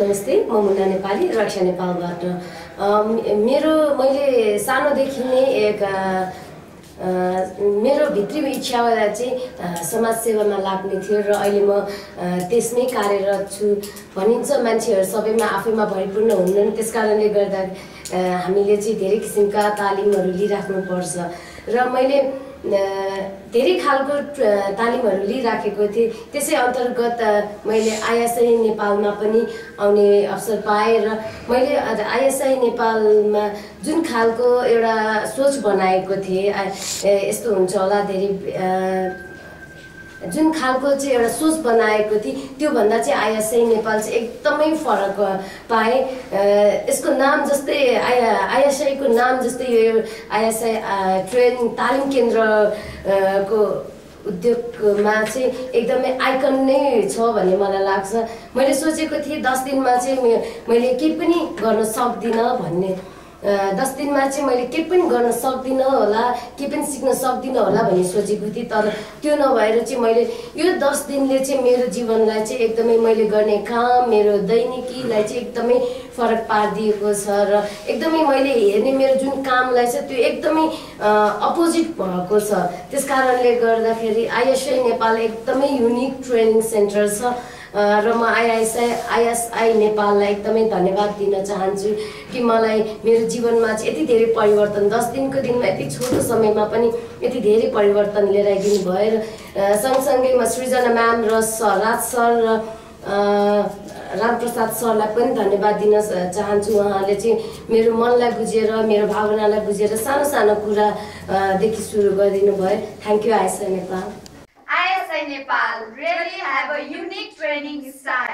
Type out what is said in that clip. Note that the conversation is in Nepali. नमस्ते म मुना नेपाली रक्षा नेपालबाट मेरो मैले सानोदेखि नै एक मेरो भित्री इच्छा चाहिँ समाज सेवामा लाग्ने थियो र अहिले म त्यसमै कार्यरत छु भनिन्छ मान्छेहरु सबैमा आफैमा भरिपूर्ण हुँदैन त्यसकारणले गर्दा हामीले चाहिँ धेरै किसिमका तालिमहरु लिइराख्नु पर्छ र मैले धेरै खालको तालिमहरु लिइराखेको थिए त्यसै अन्तर्गत मैले आईएसआई नेपालमा पनि आउने अवसर पाए र मैले आईएसआई नेपालमा जुन खालको एउटा सोच बनाएको थिए यस्तो हुन्छ होला धेरै जुन खालको चाहिँ एउटा सोच बनाएको थिए त्यो भन्दा चाहिँ आईएसआई नेपाल चाहिँ एकदमै फरक पाए यसको नाम जस्तै आईएसआई को नाम जस्तै यो आईएसआई ट्रेनिङ तालिम केन्द्र को उद्योगमा चाहिँ एकदमै आइकन नै छ भन्ने मलाई लाग्छ मैले सोचेको थिएँ 10 दिनमा चाहिँ मैले के पनि गर्न सक्दिन भन्ने 10 दिनमा चाहिँ मैले के पनि गर्न सक्दिन होला के पनि सिक्न सक्दिन होला भन्ने सोचेको थिए तर त्यो नभएर चाहिँ मैले यो 10 दिनले चाहिँ मेरो जीवनलाई चाहिँ एकदमै मैले गर्ने काम मेरो दैनिकीलाई चाहिँ एकदमै फरक पार्दिएको छ र एकदमै मैले हेर्ने मेरो जुन कामलाई छ त्यो एकदमै अपोजिट भएको छ त्यसकारणले गर्दाखेरि आईएसआई नेपाल एकदमै युनिक ट्रेनिङ सेन्टर छ र म आईएसआई नेपाललाई एकदमै धन्यवाद दिन चाहन्छु कि मलाई मेरो जीवनमा चाहिँ यति धेरै परिवर्तन 10 दिनको दिनमा यति छोटो समयमा पनि यति धेरै परिवर्तन लिएर आइदिनु भयो र सँगसँगै म सृजना म्याम र राज सर र रामप्रसाद सरलाई पनि धन्यवाद दिन चाहन्छु उहाँले चाहिँ मेरो मनलाई बुझेर मेरो भावनालाई बुझेर सानो सानो कुरा देखि सुरु गरिदिनु भयो thank you ISI Nepal Really have a unique training style.